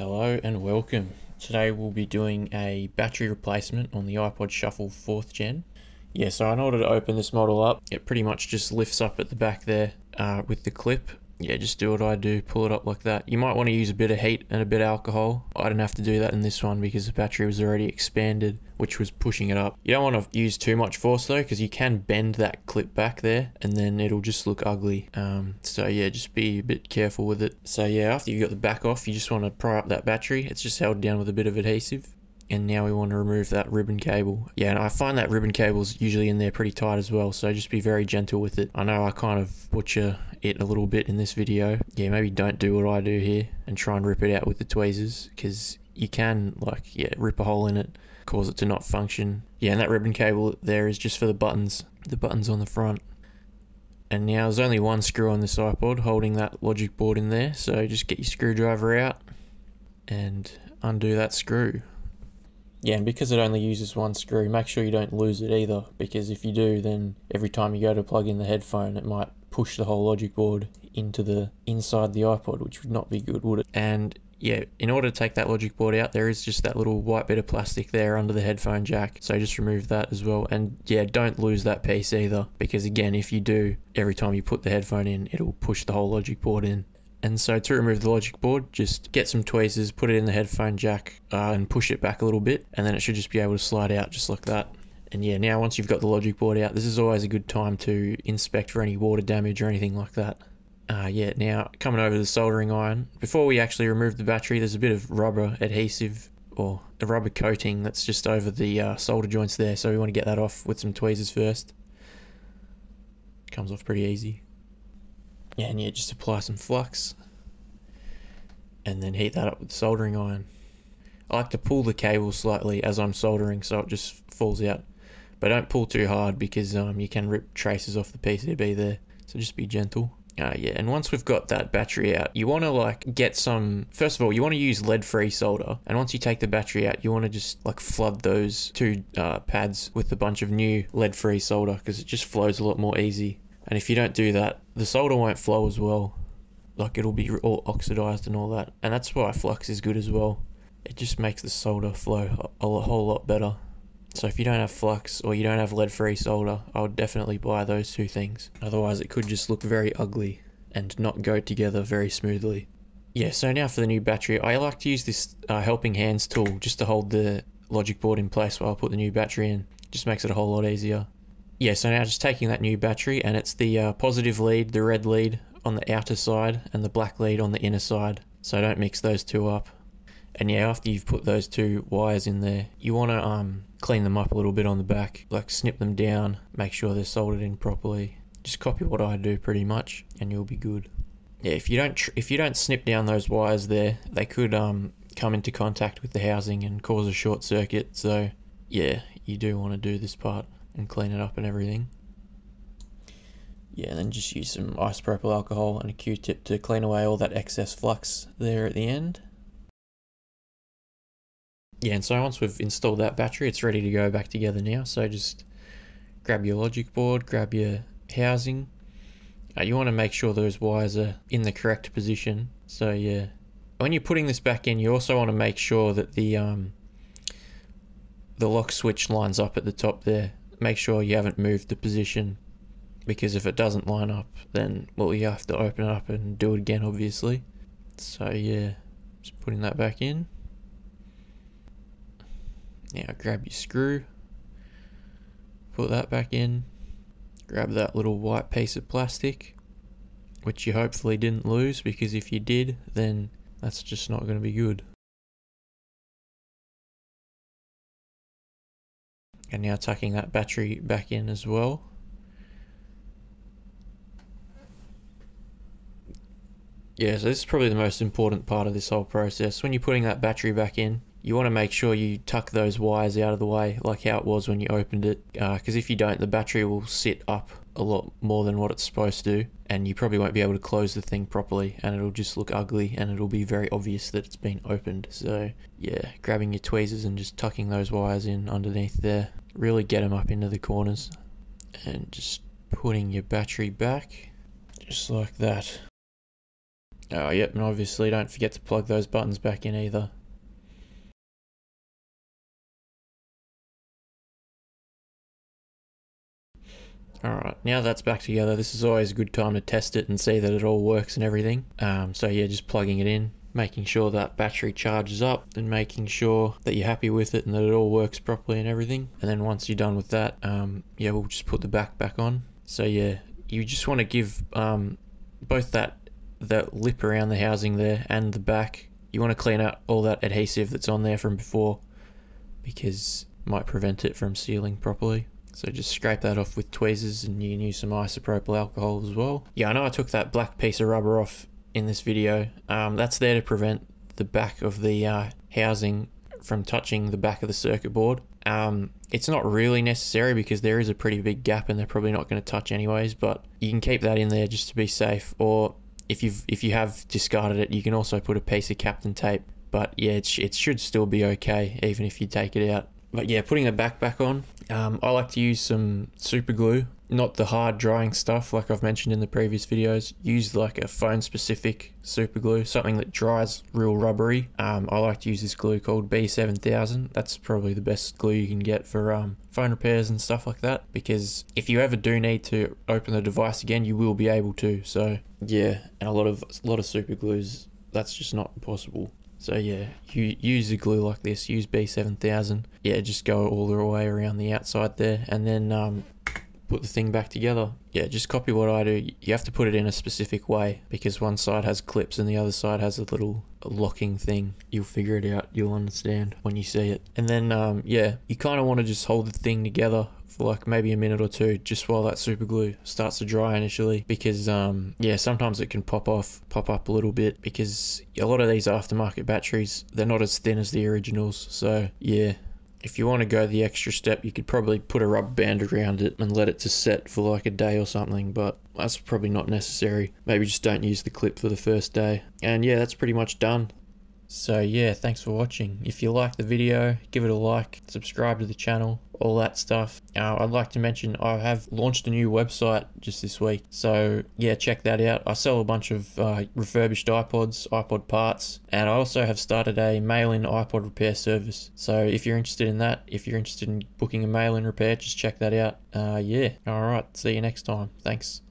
Hello and welcome. Today we'll be doing a battery replacement on the iPod Shuffle 4th Gen. Yeah, so in order to open this model up, it pretty much just lifts up at the back there with the clip. Yeah, just do what I do, pull it up like that. You might want to use a bit of heat and a bit of alcohol. I didn't have to do that in this one because the battery was already expanded, which was pushing it up. You don't want to use too much force though, because you can bend that clip back there and then it'll just look ugly. So yeah, just be a bit careful with it. So yeah, after you've got the back off, you just want to pry up that battery. It's just held down with a bit of adhesive. And now we want to remove that ribbon cable. Yeah, and I find that ribbon cable's usually in there pretty tight as well, so just be very gentle with it. I know I kind of butcher it a little bit in this video. Yeah, maybe don't do what I do here and try and rip it out with the tweezers, because you can, like, yeah, rip a hole in it, cause it to not function. Yeah, and that ribbon cable there is just for the buttons on the front. And now there's only one screw on this iPod holding that logic board in there, so just get your screwdriver out and undo that screw. Yeah, and because it only uses one screw, make sure you don't lose it either, because if you do, then every time you go to plug in the headphone, it might push the whole logic board into the inside the iPod, which would not be good, would it? And yeah, in order to take that logic board out, there is just that little white bit of plastic there under the headphone jack, so just remove that as well. And yeah, don't lose that piece either, because again, if you do, every time you put the headphone in, it'll push the whole logic board in. And so to remove the logic board, just get some tweezers, put it in the headphone jack and push it back a little bit, and then it should just be able to slide out just like that. And yeah, now once you've got the logic board out, this is always a good time to inspect for any water damage or anything like that. Yeah, now coming over to the soldering iron, before we actually remove the battery, there's a bit of rubber adhesive or a rubber coating that's just over the solder joints there, so we want to get that off with some tweezers first. Comes off pretty easy. Yeah, and yeah, just apply some flux and then heat that up with soldering iron. I like to pull the cable slightly as I'm soldering so it just falls out, but don't pull too hard because you can rip traces off the PCB there, so just be gentle. Yeah, and once we've got that battery out, you want to like get some, first of all, you want to use lead-free solder, and once you take the battery out, you want to just like flood those two pads with a bunch of new lead-free solder, because it just flows a lot more easy. And if you don't do that, the solder won't flow as well. Like, it'll be all oxidized and all that. And that's why flux is good as well. It just makes the solder flow a whole lot better. So if you don't have flux or you don't have lead-free solder, I would definitely buy those two things. Otherwise, it could just look very ugly and not go together very smoothly. Yeah, so now for the new battery, I like to use this helping hands tool just to hold the logic board in place while I put the new battery in. Just makes it a whole lot easier. Yeah, so now just taking that new battery, and it's the positive lead, the red lead on the outer side and the black lead on the inner side. So don't mix those two up. And yeah, after you've put those two wires in there, you want to clean them up a little bit on the back, like snip them down, make sure they're soldered in properly. Just copy what I do pretty much and you'll be good. Yeah, if you don't snip down those wires there, they could come into contact with the housing and cause a short circuit. So yeah, you do want to do this part and clean it up and everything. Yeah, and then just use some isopropyl alcohol and a Q-tip to clean away all that excess flux there at the end. Yeah, and so once we've installed that battery, it's ready to go back together now. So just grab your logic board, grab your housing. You want to make sure those wires are in the correct position. So yeah, when you're putting this back in, you also want to make sure that the lock switch lines up at the top there. Make sure you haven't moved the position, because if it doesn't line up, then, well, you have to open it up and do it again, obviously. So yeah, just putting that back in. Now grab your screw, put that back in, grab that little white piece of plastic, which you hopefully didn't lose, because if you did, then that's just not going to be good. And now tucking that battery back in as well. Yeah, so this is probably the most important part of this whole process. When you're putting that battery back in, you want to make sure you tuck those wires out of the way, like how it was when you opened it, because if you don't, the battery will sit up a lot more than what it's supposed to, and you probably won't be able to close the thing properly, and it'll just look ugly, and it'll be very obvious that it's been opened. So yeah, grabbing your tweezers and just tucking those wires in underneath there, really get them up into the corners, and just putting your battery back just like that. Oh, yep, and obviously don't forget to plug those buttons back in either. Alright, now that's back together, this is always a good time to test it and see that it all works and everything. So yeah, just plugging it in, making sure that battery charges up, and making sure that you're happy with it and that it all works properly and everything. And then once you're done with that, yeah, we'll just put the back back on. So yeah, you just want to give both that lip around the housing there and the back, you want to clean out all that adhesive that's on there from before, because it might prevent it from sealing properly. So just scrape that off with tweezers, and you can use some isopropyl alcohol as well. Yeah, I know I took that black piece of rubber off in this video. That's there to prevent the back of the housing from touching the back of the circuit board. It's not really necessary because there is a pretty big gap and they're probably not going to touch anyways, but you can keep that in there just to be safe. Or if you have discarded it, you can also put a piece of Kapton tape. But yeah, it should still be okay even if you take it out. But yeah, putting the back back on, I like to use some super glue, not the hard drying stuff like I've mentioned in the previous videos. Use like a phone specific super glue, something that dries real rubbery. I like to use this glue called B7000. That's probably the best glue you can get for phone repairs and stuff like that, because if you ever do need to open the device again, you will be able to. So yeah, and a lot of super glues, that's just not possible. So yeah, you use a glue like this, use B7000. Yeah, just go all the way around the outside there, and then put the thing back together. Yeah, just copy what I do. You have to put it in a specific way because one side has clips and the other side has a little locking thing. You'll figure it out, you'll understand when you see it. And then yeah, you kind of want to just hold the thing together for like maybe a minute or two, just while that super glue starts to dry initially, because yeah, sometimes it can pop up a little bit, because a lot of these aftermarket batteries, they're not as thin as the originals. So yeah, if you want to go the extra step, you could probably put a rubber band around it and let it just set for like a day or something, but that's probably not necessary. Maybe just don't use the clip for the first day. And yeah, that's pretty much done. So yeah, thanks for watching. If you like the video, give it a like, subscribe to the channel, all that stuff. I'd like to mention I have launched a new website just this week, so yeah, check that out. I sell a bunch of refurbished iPods, iPod parts, and I also have started a mail-in iPod repair service. So if you're interested in that, if you're interested in booking a mail-in repair, just check that out. Yeah, alright, see you next time. Thanks.